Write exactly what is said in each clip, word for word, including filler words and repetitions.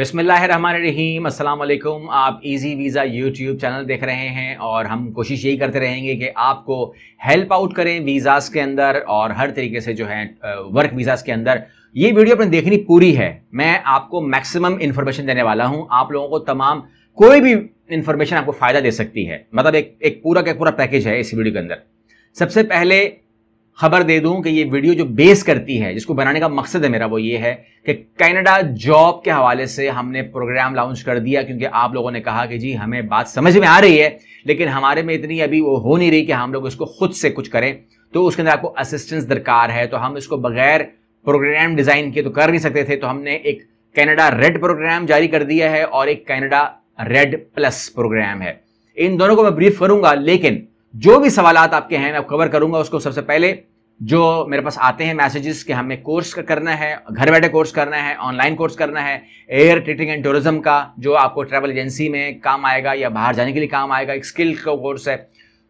बिस्मिल्लाहिर्रहमानिर्रहीम, अस्सलाम वालेकुम। आप इजी वीज़ा यूट्यूब चैनल देख रहे हैं और हम कोशिश यही करते रहेंगे कि आपको हेल्प आउट करें वीज़ास के अंदर और हर तरीके से जो है वर्क वीज़ास के अंदर। ये वीडियो अपने देखनी पूरी है, मैं आपको मैक्सिमम इन्फॉर्मेशन देने वाला हूँ। आप लोगों को तमाम कोई भी इन्फॉर्मेशन आपको फ़ायदा दे सकती है, मतलब एक एक पूरा का पूरा पैकेज है इस वीडियो के अंदर। सबसे पहले खबर दे दूं कि ये वीडियो जो बेस करती है, जिसको बनाने का मकसद है मेरा, वो ये है कि कनाडा जॉब के हवाले से हमने प्रोग्राम लॉन्च कर दिया, क्योंकि आप लोगों ने कहा कि जी हमें बात समझ में आ रही है लेकिन हमारे में इतनी अभी वो हो नहीं रही कि हम लोग इसको खुद से कुछ करें, तो उसके अंदर आपको असिस्टेंस दरकार है। तो हम इसको बगैर प्रोग्राम डिज़ाइन किए तो कर नहीं सकते थे, तो हमने एक कनाडा रेड प्रोग्राम जारी कर दिया है और एक कनाडा रेड प्लस प्रोग्राम है। इन दोनों को मैं ब्रीफ करूंगा, लेकिन जो भी सवाल आपके हैं मैं कवर करूंगा उसको। सबसे पहले जो मेरे पास आते हैं मैसेजेस कि हमें कोर्स करना है, घर बैठे कोर्स करना है, ऑनलाइन कोर्स करना है, एयर टिकटिंग एंड टूरिज्म का जो आपको ट्रैवल एजेंसी में काम आएगा या बाहर जाने के लिए काम आएगा, एक स्किल का कोर्स है,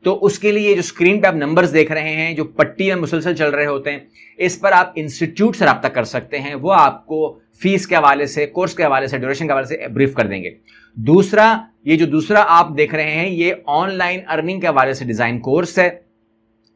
तो उसके लिए जो स्क्रीन पे आप नंबर्स देख रहे हैं जो पट्टी में मुसलसल चल रहे होते हैं, इस पर आप इंस्टीट्यूट से रब्ता कर सकते हैं। वो आपको फीस के हवाले से, कोर्स के हवाले से, ड्यूरेशन के हवाले से ब्रीफ कर देंगे। दूसरा, ये जो दूसरा आप देख रहे हैं ये ऑनलाइन अर्निंग के हवाले से डिज़ाइन कोर्स है,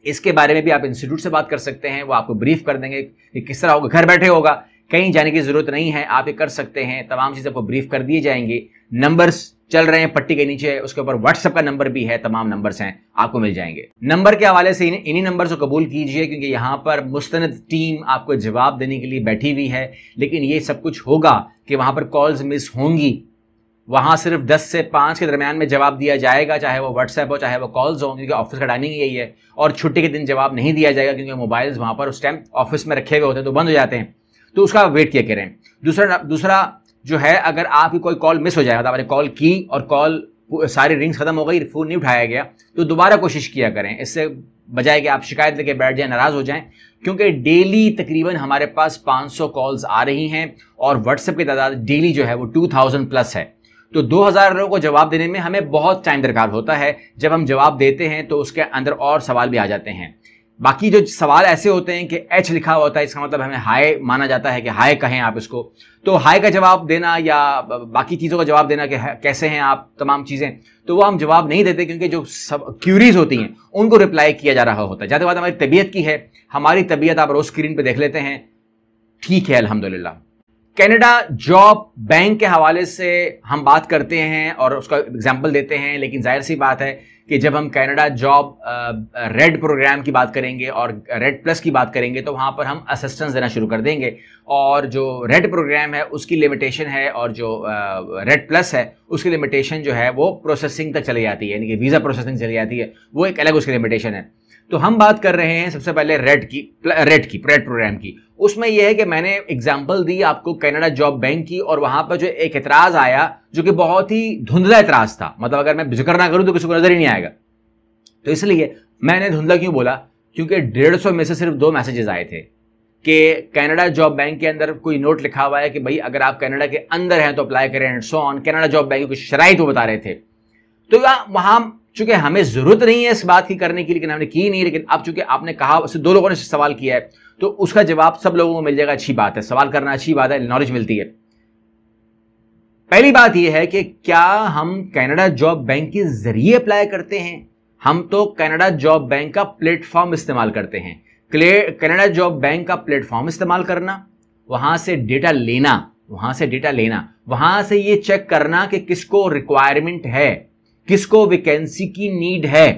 इसके बारे में भी आप इंस्टीट्यूट से बात कर सकते हैं, वो आपको ब्रीफ कर देंगे कि किस तरह होगा, घर बैठे होगा, कहीं जाने की ज़रूरत नहीं है, आप ये कर सकते हैं। तमाम चीज़ें आपको ब्रीफ कर दिए जाएंगी, नंबर्स चल रहे हैं पट्टी के नीचे, उसके ऊपर व्हाट्सएप का नंबर भी है, तमाम नंबर्स हैं, आपको मिल जाएंगे। नंबर के हवाले से इन्हीं नंबर्स को कबूल कीजिए, क्योंकि यहाँ पर मुस्तनद टीम आपको जवाब देने के लिए बैठी हुई है, लेकिन ये सब कुछ होगा कि वहाँ पर कॉल्स मिस होंगी, वहाँ सिर्फ दस से पाँच के दरमियान में जवाब दिया जाएगा, चाहे वो व्हाट्सएप हो चाहे वो कॉल्स हो, क्योंकि ऑफिस का टाइमिंग यही है, और छुट्टी के दिन जवाब नहीं दिया जाएगा क्योंकि मोबाइल्स वहाँ पर उस टाइम ऑफिस में रखे हुए होते हैं तो बंद हो जाते हैं, तो उसका वेट किया करें। दूसरा दूसरा जो है, अगर आपकी कोई कॉल मिस हो जाए, आपने कॉल की और कॉल सारी रिंग्स खत्म हो गई, फ़ोन नहीं उठाया गया, तो दोबारा कोशिश किया करें, इससे बजाय कि आप शिकायत लेके बैठ जाएं, नाराज़ हो जाएं, क्योंकि डेली तकरीबन हमारे पास पाँच सौ कॉल्स आ रही हैं और व्हाट्सएप की तादाद डेली जो है वो दो हज़ार प्लस है, तो दो हज़ार लोगों को जवाब देने में हमें बहुत टाइम दरकार होता है। जब हम जवाब देते हैं तो उसके अंदर और सवाल भी आ जाते हैं। बाकी जो सवाल ऐसे होते हैं कि एच लिखा होता है, इसका मतलब हमें हाय माना जाता है कि हाय कहें आप इसको, तो हाय का जवाब देना या बाकी चीज़ों का जवाब देना कि कैसे हैं आप, तमाम चीज़ें, तो वो हम जवाब नहीं देते, क्योंकि जो सब क्यूरीज होती हैं उनको रिप्लाई किया जा रहा होता है। ज़्यादा बात हमारी तबीयत की है, हमारी तबीयत आप रोज़ स्क्रीन पर देख लेते हैं, ठीक है अल्हम्दुलिल्लाह। कनाडा जॉब बैंक के हवाले से हम बात करते हैं और उसका एग्जाम्पल देते हैं, लेकिन जाहिर सी बात है कि जब हम कनाडा जॉब रेड प्रोग्राम की बात करेंगे और रेड प्लस की बात करेंगे तो वहाँ पर हम असिस्टेंस देना शुरू कर देंगे, और जो रेड प्रोग्राम है उसकी लिमिटेशन है और जो रेड प्लस है उसकी लिमिटेशन जो है वो प्रोसेसिंग तक चली जाती है, यानी कि वीज़ा प्रोसेसिंग चली जाती है, वो एक अलग उसकी लिमिटेशन है। तो हम बात कर रहे हैं सबसे पहले रेड की रेड की रेड प्रोग्राम की। उसमें यह है कि मैंने एग्जांपल दी आपको कनाडा जॉब बैंक की, और वहां पर जो एक एतराज़ आया जो कि बहुत ही धुंधला एतराज़ था, मतलब अगर मैं जिक्र ना करूं तो किसी को नजर ही नहीं आएगा, तो इसलिए मैंने धुंधला क्यों बोला, क्योंकि डेढ़ सौ में से सिर्फ दो मैसेजेस आए थे कि कनाडा जॉब बैंक के अंदर कोई नोट लिखा हुआ है कि भाई अगर आप कनाडा के अंदर हैं तो अप्लाई करें and so on, Canada job bank की शराइत वो बता रहे थे। तो वहां चूंकि हमें जरूरत नहीं है इस बात की करने की, लेकिन हमने की नहीं, लेकिन अब चूंकि आपने कहा, उससे दो लोगों ने सवाल किया है तो उसका जवाब सब लोगों को मिल जाएगा, अच्छी बात है, सवाल करना अच्छी बात है, नॉलेज मिलती है। पहली बात यह है कि क्या हम कनाडा जॉब बैंक के जरिए अप्लाई करते हैं? हम तो कनाडा जॉब बैंक का प्लेटफॉर्म इस्तेमाल करते हैं। कनाडा जॉब बैंक का प्लेटफॉर्म इस्तेमाल करना, वहां से डेटा लेना, वहां से डेटा लेना वहां से ये चेक करना कि किसको रिक्वायरमेंट है, किसको वैकेंसी की नीड है,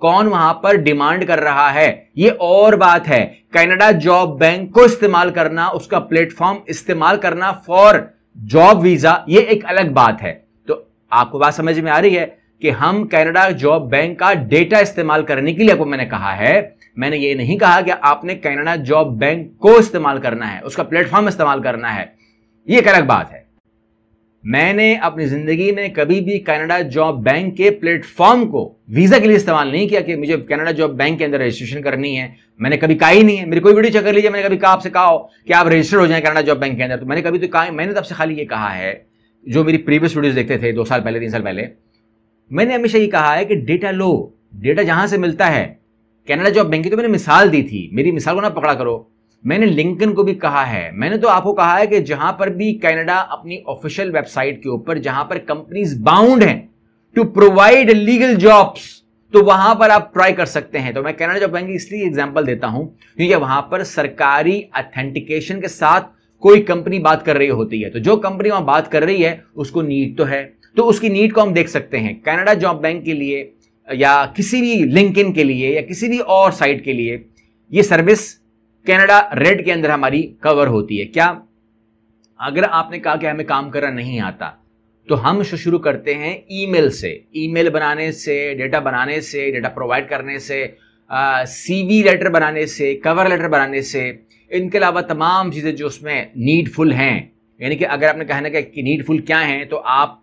कौन वहां पर डिमांड कर रहा है, ये और बात है। कनाडा जॉब बैंक को इस्तेमाल करना, उसका प्लेटफॉर्म इस्तेमाल करना फॉर जॉब वीजा, ये एक अलग बात है। तो आपको बात समझ में आ रही है कि हम कनाडा जॉब बैंक का डेटा इस्तेमाल करने के लिए आपको मैंने कहा है, मैंने ये नहीं कहा कि आपने कनाडा जॉब बैंक को इस्तेमाल करना है, उसका प्लेटफॉर्म इस्तेमाल करना है, ये एक अलग बात है। मैंने अपनी ज़िंदगी में कभी भी कनाडा जॉब बैंक के प्लेटफॉर्म को वीज़ा के लिए इस्तेमाल नहीं किया कि मुझे कनाडा जॉब बैंक के अंदर रजिस्ट्रेशन करनी है, मैंने कभी कहा ही नहीं है। मेरी कोई वीडियो चेक कर लीजिए, मैंने कभी कहा, आपसे कहा हो कि आप रजिस्टर हो जाएं कनाडा जॉब बैंक के अंदर, तो मैंने कभी तो कहा, मैंने तब से खाली ये कहा है, जो मेरी प्रीवियस वीडियोज़ देखते थे दो साल पहले तीन साल पहले, मैंने हमेशा ये कहा है कि डेटा लो, डेटा जहाँ से मिलता है। कनाडा जॉब बैंक की तो मैंने मिसाल दी थी, मेरी मिसाल को ना पकड़ा करो, मैंने लिंकन को भी कहा है, मैंने तो आपको कहा है कि जहां पर भी कनाडा अपनी ऑफिशियल वेबसाइट के ऊपर जहां पर कंपनीज बाउंड हैं टू प्रोवाइड लीगल जॉब्स, तो वहां पर आप ट्राई कर सकते हैं। तो मैं कनाडा जॉब बैंक इसलिए एग्जांपल देता हूं क्योंकि वहां पर सरकारी ऑथेंटिकेशन के साथ कोई कंपनी बात कर रही होती है, तो जो कंपनी वहां बात कर रही है उसको नीड तो है, तो उसकी नीड को हम देख सकते हैं। कनाडा जॉब बैंक के लिए या किसी भी लिंक्डइन के लिए या किसी भी और साइट के लिए ये सर्विस कनाडा रेड के अंदर हमारी कवर होती है। क्या अगर आपने कहा कि हमें काम करना नहीं आता, तो हम शुरू करते हैं ईमेल से, ईमेल बनाने से, डेटा बनाने से, डेटा प्रोवाइड करने से, सीवी लेटर बनाने से, कवर लेटर बनाने से, इनके अलावा तमाम चीज़ें जो उसमें नीडफुल हैं। यानी कि अगर आपने कहना है कि नीडफुल क्या हैं, तो आप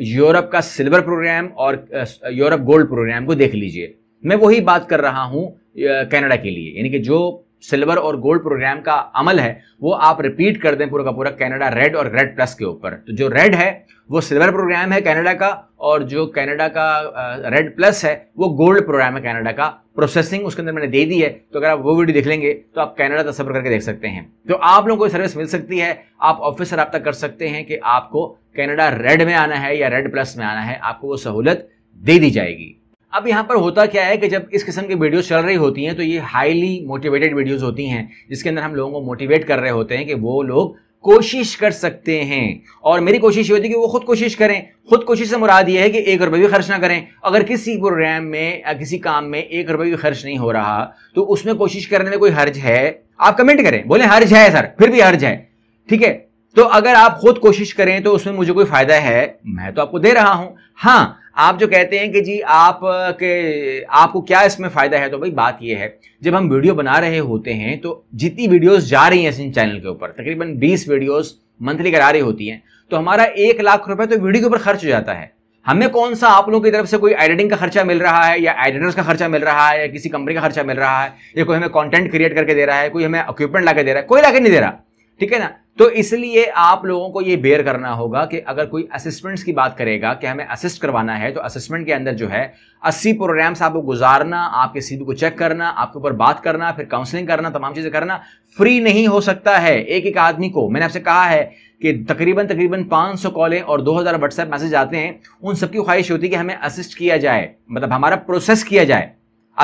यूरोप का सिल्वर प्रोग्राम और यूरोप गोल्ड प्रोग्राम को देख लीजिए। मैं वही बात कर रहा हूँ कनाडा के लिए, यानी कि जो सिल्वर और गोल्ड प्रोग्राम का अमल है वो आप रिपीट कर दें पूरा का पूरा कनाडा रेड और रेड प्लस के ऊपर। तो जो रेड है वो सिल्वर प्रोग्राम है कनाडा का, और जो कनाडा का रेड प्लस है वो गोल्ड प्रोग्राम है कनाडा का। प्रोसेसिंग उसके अंदर मैंने दे दी है, तो अगर आप वो वीडियो देख लेंगे तो आप कनाडा का सफर करके देख सकते हैं। तो आप लोगों को सर्विस मिल सकती है, आप ऑफिस से रब्ता कर सकते हैं कि आपको कनाडा रेड में आना है या रेड प्लस में आना है, आपको वो सहूलत दे दी जाएगी। अब यहाँ पर होता क्या है कि जब इस किस्म की वीडियोस चल रही होती हैं तो ये हाईली मोटिवेटेड वीडियोस होती हैं, जिसके अंदर हम लोगों को मोटिवेट कर रहे होते हैं कि वो लोग कोशिश कर सकते हैं। और मेरी कोशिश ये होती है कि वो खुद कोशिश करें। खुद कोशिश से मुराद ये है कि एक रुपये भी खर्च ना करें। अगर किसी प्रोग्राम में या किसी काम में एक रुपये भी खर्च नहीं हो रहा तो उसमें कोशिश करने में कोई हर्ज है? आप कमेंट करें, बोले हर्ज है सर, फिर भी हर्ज है। ठीक है, तो अगर आप खुद कोशिश करें तो उसमें मुझे कोई फायदा है? मैं तो आपको दे रहा हूँ। हाँ, आप जो कहते हैं कि जी आप के आपको क्या इसमें फ़ायदा है, तो भाई बात यह है जब हम वीडियो बना रहे होते हैं तो जितनी वीडियोस जा रही हैं इस चैनल के ऊपर तकरीबन बीस वीडियोस मंथली करा रही होती हैं, तो हमारा एक लाख रुपए तो वीडियो के ऊपर खर्च हो जाता है। हमें कौन सा आप लोगों की तरफ से कोई एडिटिंग का खर्चा मिल रहा है या एडिटर्स का खर्चा मिल रहा है या किसी कंपनी का खर्चा मिल रहा है या कोई हमें कॉन्टेंट क्रिएट करके दे रहा है, कोई हमें इक्विपमेंट ला के दे रहा है, कोई ला के नहीं दे रहा। ठीक है ना, तो इसलिए आप लोगों को ये बेयर करना होगा कि अगर कोई असिस्टेंट्स की बात करेगा कि हमें असिस्ट करवाना है, तो असिस्टमेंट के अंदर जो है अस्सी प्रोग्राम्स आपको गुजारना, आपके सीवी को चेक करना, आपके ऊपर बात करना, फिर काउंसलिंग करना, तमाम चीज़ें करना फ्री नहीं हो सकता है एक एक आदमी को। मैंने आपसे कहा है कि तकरीबन तकरीबन पाँच सौ कॉलें और दो हज़ार व्हाट्सएप मैसेज आते हैं, उन सबकी ख्वाहिश होती है कि हमें असिस्ट किया जाए, मतलब हमारा प्रोसेस किया जाए।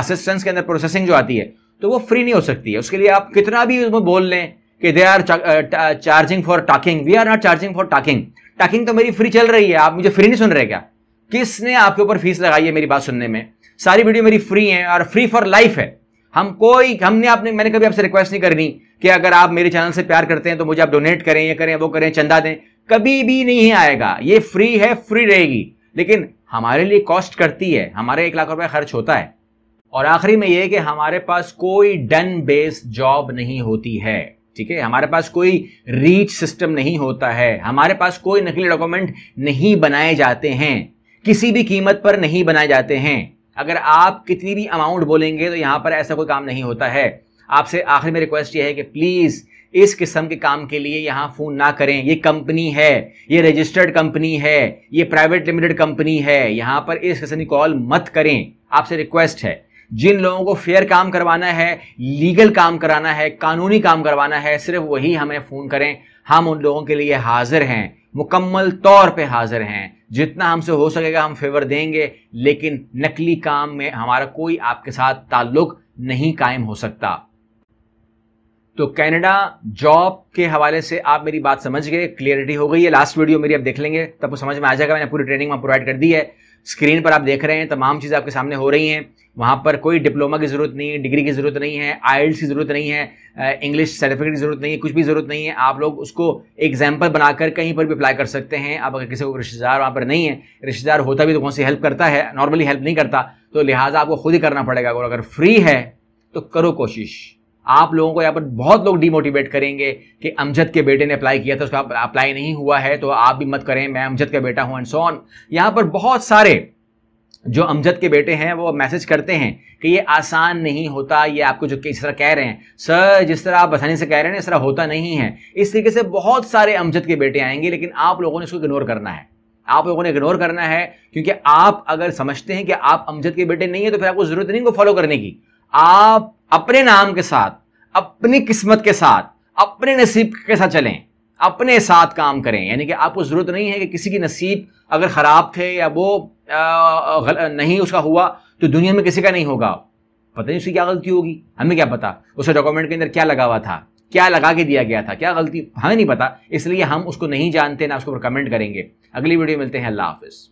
असिस्टेंस के अंदर प्रोसेसिंग जो आती है तो वो फ्री नहीं हो सकती है। उसके लिए आप कितना भी उसमें बोल लें कि they are charging for talking, we are not charging for talking. Talking तो मेरी फ्री चल रही है, आप मुझे फ्री नहीं सुन रहे क्या? किसने आपके ऊपर फीस लगाई है मेरी बात सुनने में? सारी वीडियो मेरी फ्री है और फ्री फॉर लाइफ है। हम कोई हमने आपने मैंने कभी आपसे रिक्वेस्ट नहीं करनी कि अगर आप मेरे चैनल से प्यार करते हैं तो मुझे आप डोनेट करें, ये करें, वो करें, चंदा दें, कभी भी नहीं आएगा। ये फ्री है, फ्री रहेगी, लेकिन हमारे लिए कॉस्ट करती है, हमारे एक लाख रुपये खर्च होता है। और आखिरी में यह कि हमारे पास कोई डन बेस्ड जॉब नहीं होती है। ठीक है, हमारे पास कोई रीच सिस्टम नहीं होता है, हमारे पास कोई नकली डॉक्यूमेंट नहीं बनाए जाते हैं, किसी भी कीमत पर नहीं बनाए जाते हैं। अगर आप कितनी भी अमाउंट बोलेंगे तो यहाँ पर ऐसा कोई काम नहीं होता है। आपसे आखिर में रिक्वेस्ट ये है कि प्लीज़ इस किस्म के काम के लिए यहाँ फ़ोन ना करें। ये कंपनी है, ये रजिस्टर्ड कंपनी है, ये प्राइवेट लिमिटेड कंपनी है, यहाँ पर इस किस्म की कॉल मत करें। आपसे रिक्वेस्ट है, जिन लोगों को फेयर काम करवाना है, लीगल काम कराना है, कानूनी काम करवाना है, सिर्फ वही हमें फ़ोन करें। हम उन लोगों के लिए हाज़िर हैं, मुकम्मल तौर पे हाज़िर हैं। जितना हमसे हो सकेगा हम फेवर देंगे, लेकिन नकली काम में हमारा कोई आपके साथ ताल्लुक नहीं कायम हो सकता। तो कनाडा जॉब के हवाले से आप मेरी बात समझ गए, क्लियरिटी हो गई है। लास्ट वीडियो मेरी आप देख लेंगे तब वो समझ में आ जाएगा। मैंने पूरी ट्रेनिंग वहाँ प्रोवाइड कर दी है, स्क्रीन पर आप देख रहे हैं, तमाम चीज़ें आपके सामने हो रही हैं। वहाँ पर कोई डिप्लोमा की ज़रूरत नहीं है, डिग्री की ज़रूरत नहीं है, आईएलटीएस की ज़रूरत नहीं है, इंग्लिश सर्टिफिकेट की ज़रूरत नहीं है, कुछ भी ज़रूरत नहीं है। आप लोग उसको एग्जाम्पल बनाकर कहीं पर भी अप्लाई कर सकते हैं। आप अगर किसी को रिश्तेदार वहाँ पर नहीं है, रिश्तेदार होता भी तो कौन सी हेल्प करता है, नॉर्मली हेल्प नहीं करता, तो लिहाजा आपको खुद ही करना पड़ेगा। और अगर फ्री है तो करो कोशिश। आप लोगों को यहाँ पर बहुत लोग डीमोटिवेट करेंगे कि अमजद के बेटे ने अप्लाई किया था, उसका अप्लाई नहीं हुआ है तो आप भी मत करें, मैं अमजद का बेटा हूँ एंड सो ऑन। यहाँ पर बहुत सारे जो अमजद के बेटे हैं वो मैसेज करते हैं कि ये आसान नहीं होता, ये आपको जो इस तरह कह रहे हैं सर, जिस तरह आप आसानी से कह रहे हैं इस तरह होता नहीं है। इस तरीके से बहुत सारे अमजद के बेटे आएंगे, लेकिन आप लोगों ने इसको इग्नोर करना है। आप लोगों ने इग्नोर करना है क्योंकि आप अगर समझते हैं कि आप अमजद के बेटे नहीं है तो फिर आपको ज़रूरत नहीं है उनको फॉलो करने की। आप अपने नाम के साथ अपनी किस्मत के साथ, अपने नसीब के साथ चलें, अपने साथ काम करें। यानी कि आपको ज़रूरत नहीं है कि किसी की नसीब अगर ख़राब थे या वो आ, नहीं उसका हुआ तो दुनिया में किसी का नहीं होगा। पता नहीं उसकी क्या गलती होगी, हमें क्या पता उसके डॉक्यूमेंट के अंदर क्या लगा हुआ था, क्या लगा के दिया गया था, क्या गलती, हमें नहीं पता, इसलिए हम उसको नहीं जानते ना उसको कमेंट करेंगे। अगली वीडियो मिलते हैं, अल्लाह हाफिज़।